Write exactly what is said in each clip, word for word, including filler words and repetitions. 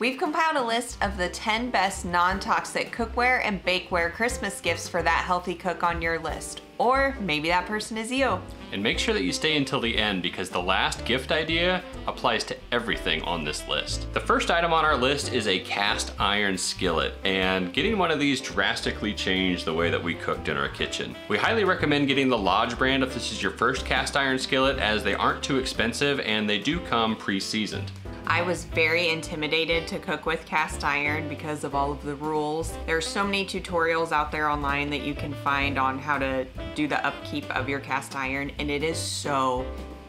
We've compiled a list of the ten best non-toxic cookware and bakeware Christmas gifts for that healthy cook on your list. Or maybe that person is you. And make sure that you stay until the end because the last gift idea applies to everything on this list. The first item on our list is a cast iron skillet, and getting one of these drastically changed the way that we cooked in our kitchen. We highly recommend getting the Lodge brand if this is your first cast iron skillet, as they aren't too expensive and they do come pre-seasoned. I was very intimidated to cook with cast iron because of all of the rules. There are so many tutorials out there online that you can find on how to do the upkeep of your cast iron, and it is so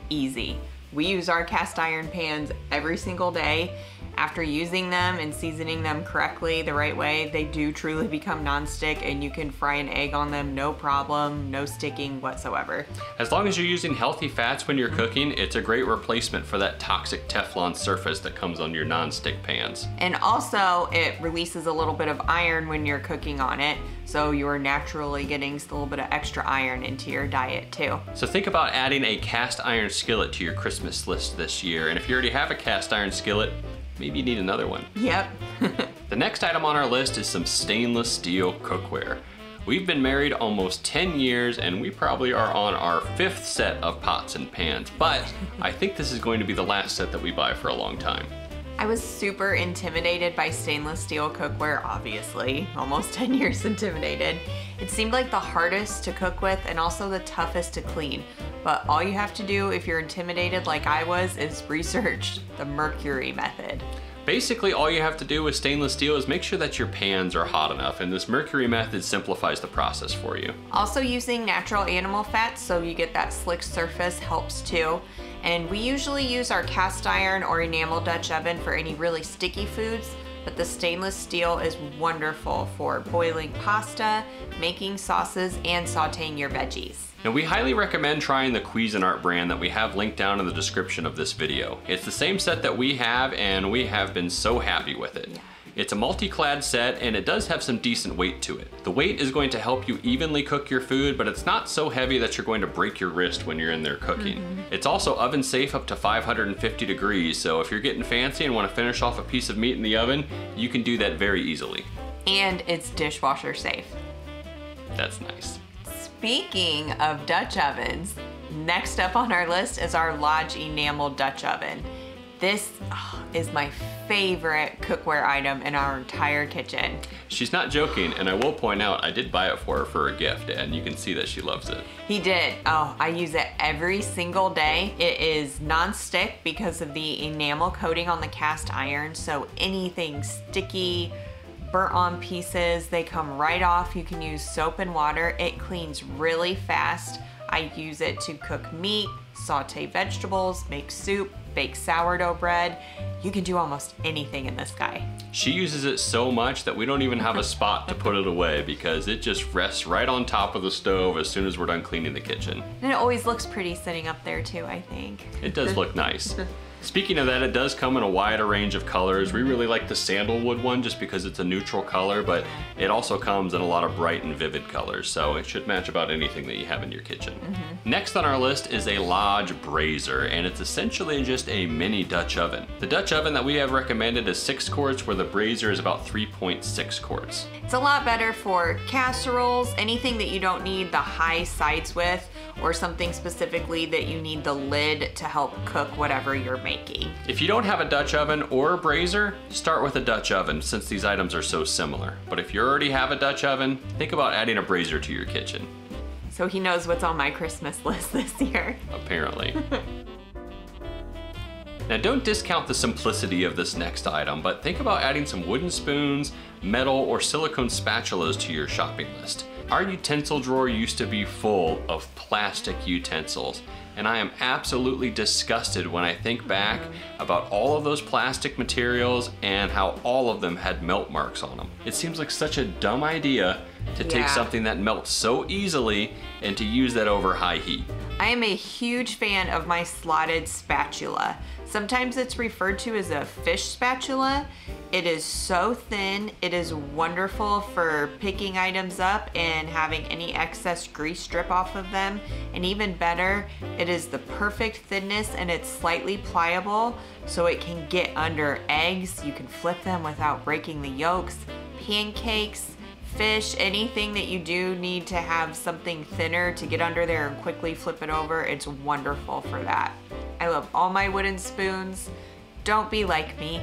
easy. We use our cast iron pans every single day. After using them and seasoning them correctly the right way, they do truly become nonstick, and you can fry an egg on them, no problem, no sticking whatsoever. As long as you're using healthy fats when you're cooking, it's a great replacement for that toxic Teflon surface that comes on your nonstick pans. And also, it releases a little bit of iron when you're cooking on it, so you're naturally getting a little bit of extra iron into your diet too. So think about adding a cast iron skillet to your Christmas list this year, and if you already have a cast iron skillet, maybe you need another one. Yep. The next item on our list is some stainless steel cookware. We've been married almost ten years and we probably are on our fifth set of pots and pans, but I think this is going to be the last set that we buy for a long time. I was super intimidated by stainless steel cookware, obviously. Almost ten years intimidated. It seemed like the hardest to cook with and also the toughest to clean. But all you have to do if you're intimidated like I was is research the mercury method. Basically, all you have to do with stainless steel is make sure that your pans are hot enough, and this mercury method simplifies the process for you. Also, using natural animal fats so you get that slick surface helps too. And we usually use our cast iron or enamel Dutch oven for any really sticky foods, but the stainless steel is wonderful for boiling pasta, making sauces, and sauteing your veggies. Now, we highly recommend trying the Cuisinart brand that we have linked down in the description of this video. It's the same set that we have, and we have been so happy with it. Yeah. It's a multi-clad set, and it does have some decent weight to it. The weight is going to help you evenly cook your food, but it's not so heavy that you're going to break your wrist when you're in there cooking. Mm-hmm. It's also oven safe up to five hundred fifty degrees, so if you're getting fancy and want to finish off a piece of meat in the oven, you can do that very easily. And it's dishwasher safe. That's nice. Speaking of Dutch ovens, next up on our list is our Lodge enamel Dutch oven. This oh, is my favorite cookware item in our entire kitchen. She's not joking, and I will point out I did buy it for her for a gift, and you can see that she loves it. He did. Oh, I use it every single day. It is nonstick because of the enamel coating on the cast iron, so anything sticky, burnt on pieces, they come right off. You can use soap and water. It cleans really fast. I use it to cook meat, saute vegetables, make soup, bake sourdough bread. You can do almost anything in this guy. She uses it so much that we don't even have a spot to put it away because it just rests right on top of the stove as soon as we're done cleaning the kitchen. And it always looks pretty sitting up there too, I think. It does look nice. Speaking of that, it does come in a wider range of colors. We really like the sandalwood one just because it's a neutral color, but it also comes in a lot of bright and vivid colors, so it should match about anything that you have in your kitchen. Mm-hmm. Next on our list is a Lodge brazier, and it's essentially just a mini Dutch oven. The Dutch oven that we have recommended is six quarts, where the brazier is about three point six quarts. It's a lot better for casseroles, anything that you don't need the high sides with, or something specifically that you need the lid to help cook whatever you're making. If you don't have a Dutch oven or a brazier, start with a Dutch oven since these items are so similar. But if you already have a Dutch oven, think about adding a brazier to your kitchen. So he knows what's on my Christmas list this year. Apparently. Now, don't discount the simplicity of this next item, but think about adding some wooden spoons, metal, or silicone spatulas to your shopping list. Our utensil drawer used to be full of plastic utensils, and I am absolutely disgusted when I think back about all of those plastic materials and how all of them had melt marks on them. It seems like such a dumb idea to yeah. take something that melts so easily and to use that over high heat. I am a huge fan of my slotted spatula. Sometimes it's referred to as a fish spatula. It is so thin. It is wonderful for picking items up and having any excess grease strip off of them. And even better, it is the perfect thinness and it's slightly pliable so it can get under eggs. You can flip them without breaking the yolks, pancakes, fish, anything that you do need to have something thinner to get under there and quickly flip it over. It's wonderful for that. I love all my wooden spoons. Don't be like me.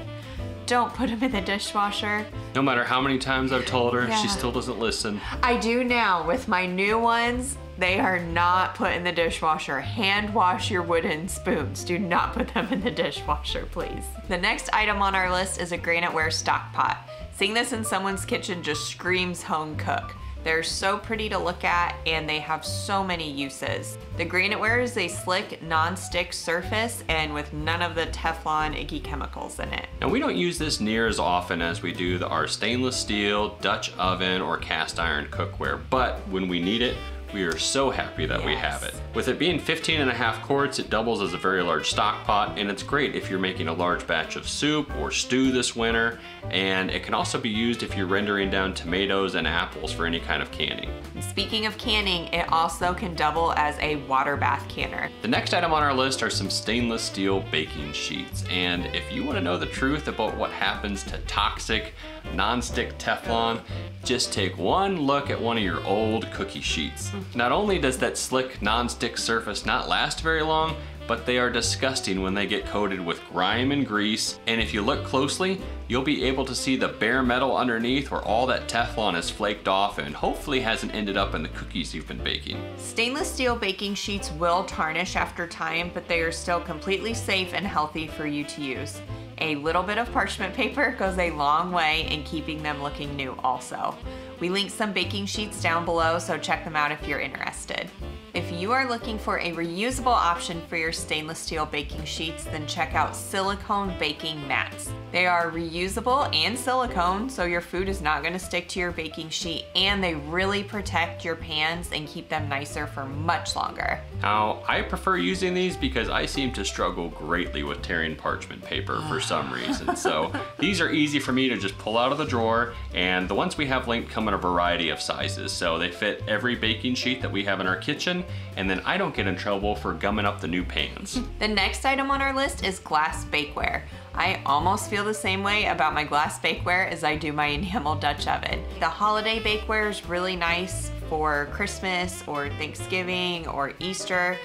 Don't put them in the dishwasher. No matter how many times I've told her, yeah. she still doesn't listen. I do now with my new ones. They are not put in the dishwasher. Hand wash your wooden spoons. Do not put them in the dishwasher, please. The next item on our list is a Granite Ware stock pot. Seeing this in someone's kitchen just screams home cook. They're so pretty to look at and they have so many uses. The Granite Ware is a slick non-stick surface and with none of the Teflon icky chemicals in it. Now we don't use this near as often as we do the, our stainless steel, Dutch oven, or cast iron cookware, but when we need it, we are so happy that yes. we have it. With it being fifteen and a half quarts, it doubles as a very large stock pot, and it's great if you're making a large batch of soup or stew this winter, and it can also be used if you're rendering down tomatoes and apples for any kind of canning. Speaking of canning, it also can double as a water bath canner. The next item on our list are some stainless steel baking sheets, and if you want to know the truth about what happens to toxic non-stick Teflon, just take one look at one of your old cookie sheets. Not only does that slick non-stick surface not last very long, but they are disgusting when they get coated with grime and grease. And if you look closely, you'll be able to see the bare metal underneath where all that Teflon has flaked off and hopefully hasn't ended up in the cookies you've been baking. Stainless steel baking sheets will tarnish after time, but they are still completely safe and healthy for you to use. A little bit of parchment paper goes a long way in keeping them looking new also. We link some baking sheets down below, so check them out if you're interested. If you are looking for a reusable option for your stainless steel baking sheets, then check out silicone baking mats. They are reusable and silicone, so your food is not going to stick to your baking sheet, and they really protect your pans and keep them nicer for much longer. Now, I prefer using these because I seem to struggle greatly with tearing parchment paper for some reason. So these are easy for me to just pull out of the drawer, and the ones we have linked come in a variety of sizes. So they fit every baking sheet that we have in our kitchen, and then I don't get in trouble for gumming up the new pans. The next item on our list is glass bakeware. I almost feel the same way about my glass bakeware as I do my enamel Dutch oven. The holiday bakeware is really nice for Christmas or Thanksgiving or Easter,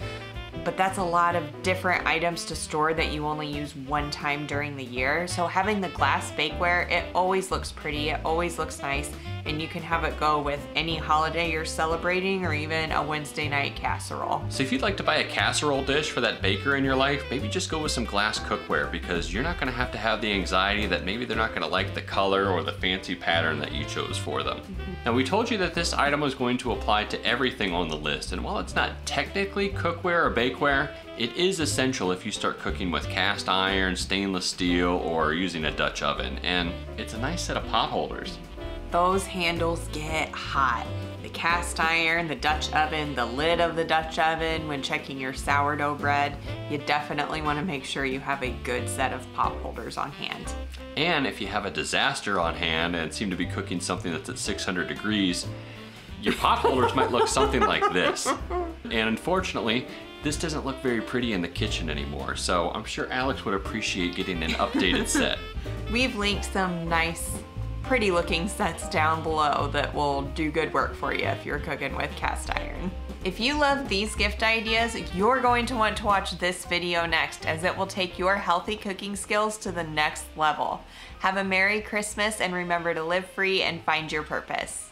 but that's a lot of different items to store that you only use one time during the year. So having the glass bakeware, it always looks pretty, it always looks nice, and you can have it go with any holiday you're celebrating or even a Wednesday night casserole. So if you'd like to buy a casserole dish for that baker in your life, maybe just go with some glass cookware, because you're not gonna have to have the anxiety that maybe they're not gonna like the color or the fancy pattern that you chose for them. Mm-hmm. Now we told you that this item was going to apply to everything on the list, and while it's not technically cookware or bakeware, it is essential if you start cooking with cast iron, stainless steel, or using a Dutch oven, and it's a nice set of pot holders. Those handles get hot. The cast iron, the Dutch oven, the lid of the Dutch oven, when checking your sourdough bread, you definitely want to make sure you have a good set of pot holders on hand. And if you have a disaster on hand and seem to be cooking something that's at six hundred degrees, your pot holders might look something like this. And unfortunately, this doesn't look very pretty in the kitchen anymore, so I'm sure Alex would appreciate getting an updated set. We've linked some nice pretty looking sets down below that will do good work for you if you're cooking with cast iron. If you love these gift ideas, you're going to want to watch this video next, as it will take your healthy cooking skills to the next level. Have a Merry Christmas and remember to live free and find your purpose.